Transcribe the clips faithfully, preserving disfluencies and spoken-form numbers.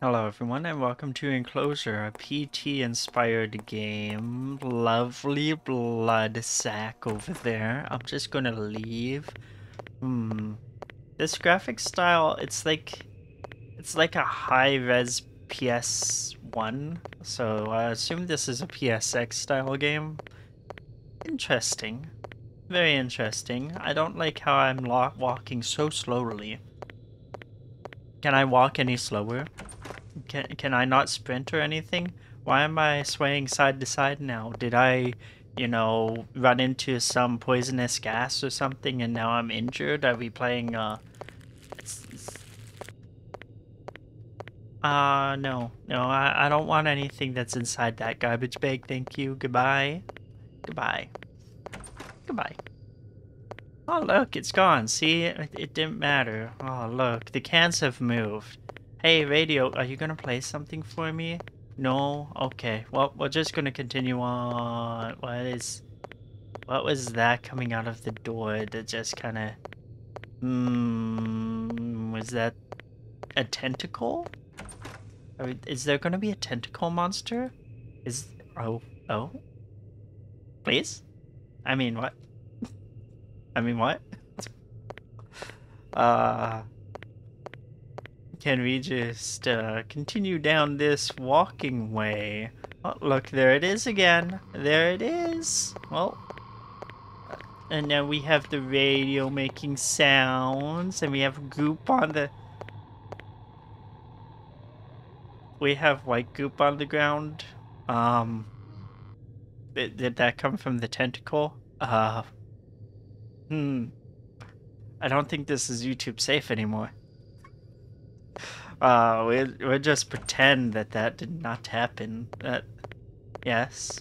Hello everyone and welcome to Enclosure, a P T inspired game. Lovely blood sack over there. I'm just gonna leave. Hmm. This graphic style, it's like it's like a high-res P S one. So I assume this is a P S X style game. Interesting. Very interesting. I don't like how I'm walking so slowly. Can I walk any slower? Can, can I not sprint or anything? Why am I swaying side to side now? Did I, you know, run into some poisonous gas or something and now I'm injured? Are we playing, uh... Uh, no. No, I, I don't want anything that's inside that garbage bag, thank you. Goodbye. Goodbye. Goodbye. Oh, look, it's gone. See, it, it didn't matter. Oh, look, the cans have moved. Hey, radio, are you gonna play something for me? No? Okay. Well, we're just gonna continue on. What is... What was that coming out of the door that just kinda... Hmm... Was that... a tentacle? Are, is there gonna be a tentacle monster? Is... Oh. Oh? Please? I mean, what? I mean, what? uh... Can we just uh, continue down this walking way? Oh, look, there it is again. There it is. Well, and now we have the radio making sounds, and we have goop on the... We have white goop on the ground. Um, did, did that come from the tentacle? Uh, hmm. I don't think this is YouTube safe anymore. Uh, we'll, we'll just pretend that that did not happen. That, yes.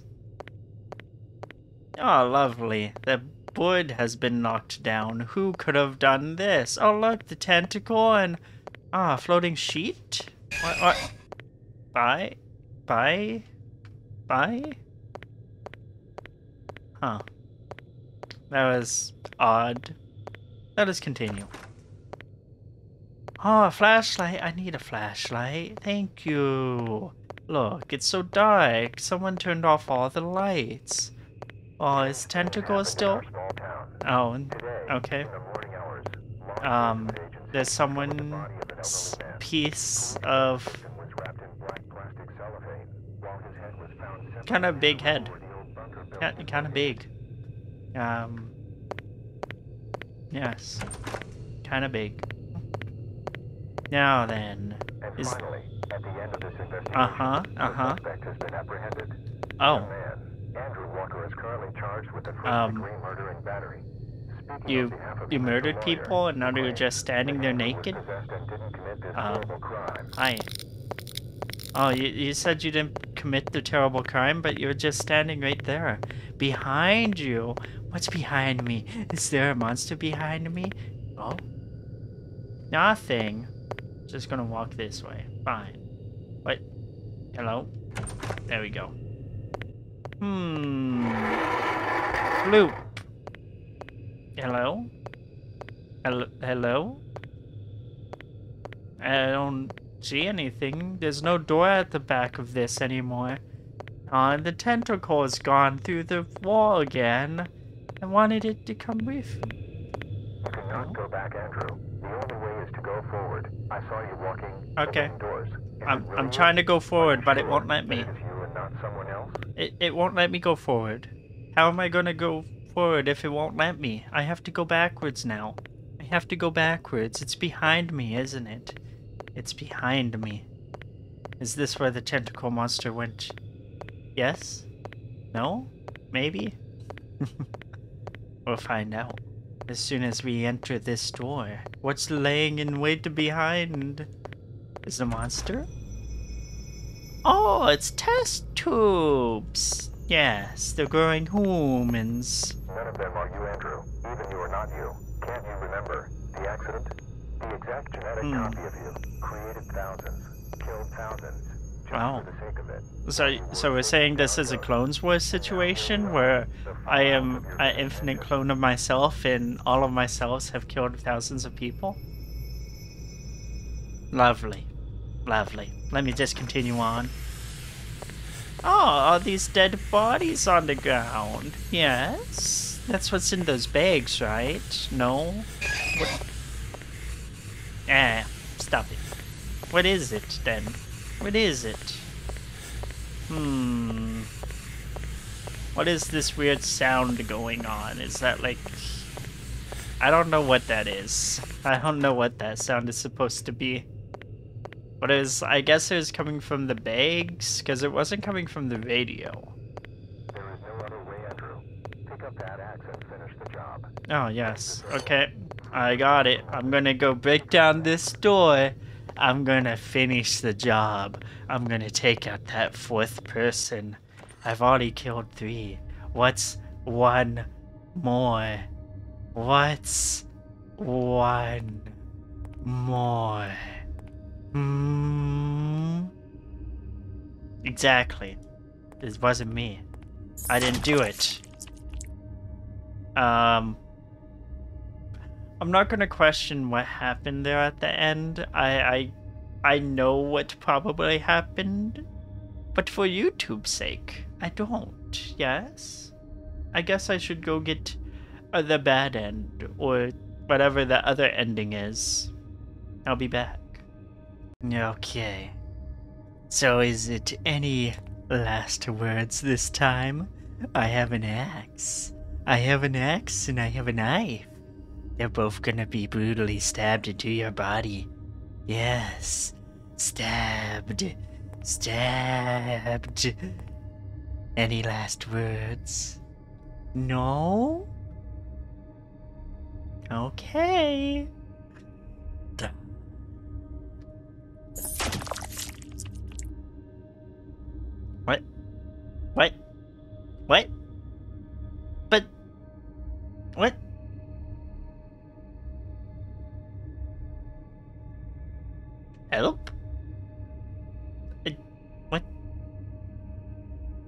Oh, lovely. The wood has been knocked down. Who could have done this? Oh, look, the tentacle and... Ah, floating sheet? What? What? Bye? Bye? Bye? Huh. That was odd. Let us continue. Oh, a flashlight. I need a flashlight. Thank you. Look, it's so dark. Someone turned off all the lights. Oh, is tentacle still... Oh, okay. Um, there's someone's piece of... Kind of big head. Kind of big. Um... Yes. Kind of big. Now then, and is... finally, at the end of this investigation, uh-huh, uh-huh. the suspect has been apprehended. Oh. The man, Andrew Walker, is currently charged with the first-degree um, murder and battery. Speaking you you murdered people, and now you're just standing there naked? Uh, hi. Oh, you, you said you didn't commit the terrible crime, but you're just standing right there. Behind you? What's behind me? Is there a monster behind me? Oh. Nothing. Just gonna walk this way. Fine. Wait. Hello? There we go. Hmm. Bloop. Hello? Hello? Hello? I don't see anything. There's no door at the back of this anymore. Ah, uh, the tentacle has gone through the wall again. I wanted it to come with me. You cannot go back, Andrew. The only way is to go forward. I saw you walking. Okay. Doors. I'm really I'm trying to go forward, but it won't let me. It, you and not someone else? it it won't let me go forward. How am I gonna go forward if it won't let me? I have to go backwards now. I have to go backwards. It's behind me, isn't it? It's behind me. Is this where the tentacle monster went? Yes? No? Maybe? We'll find out. As soon as we enter this door. What's laying in wait behind? Is the monster? Oh, it's test tubes! Yes, they're growing humans. None of them are you, Andrew. Even you are not you. Can't you remember? The accident? The exact genetic hmm. copy of you. Created thousands. Killed thousands. Just wow. For the sake of it. So, so we're saying this is a Clones Wars situation where I am an infinite clone of myself, and all of myself have killed thousands of people. Lovely, Lovely. Let me just continue on. Oh, all these dead bodies on the ground. Yes. That's what's in those bags, right? No? What? Ah, stop it. What is it, then? What is it? Hmm. What is this weird sound going on? Is that like... I don't know what that is. I don't know what that sound is supposed to be. But it was, I guess it was coming from the bags, because it wasn't coming from the radio. There is no other way, Andrew. Pick up that axe and finish the job. Oh, yes. Okay. I got it. I'm gonna go break down this door. I'm gonna finish the job. I'm gonna take out that fourth person. I've already killed three. What's one more? What's one more? Hmm. Exactly. This wasn't me. I didn't do it. Um. I'm not gonna question what happened there at the end. I, I, I know what probably happened, but for YouTube's sake, I don't. Yes, I guess I should go get uh, the bad end or whatever the other ending is. I'll be back. Okay. So is it any last words this time? I have an axe. I have an axe and I have a knife. They're both gonna be brutally stabbed into your body. Yes. Stabbed. Stabbed. Any last words? No? Okay. What? What? What? But... What? Help? It, what?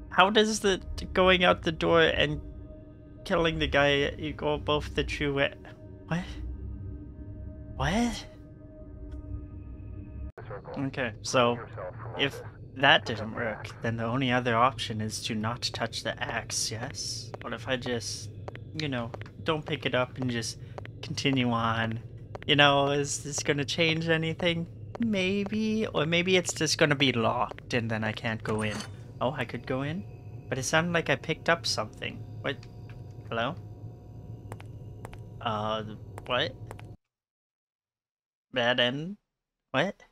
How does the going out the door and killing the guy equal both the true way? What? What? Okay, so if that didn't work, then the only other option is to not touch the axe, yes? What if I just, you know, don't pick it up and just continue on? You know, is this gonna change anything? Maybe, or maybe it's just gonna be locked and then I can't go in. Oh, I could go in? But it sounded like I picked up something. What? Hello? Uh, what? Bad end? What?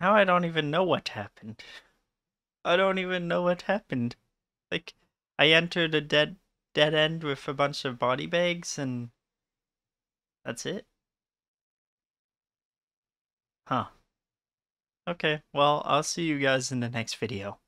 Now I don't even know what happened. I don't even know what happened. Like, I entered a dead, dead end with a bunch of body bags and... That's it? Huh. Okay, well, I'll see you guys in the next video.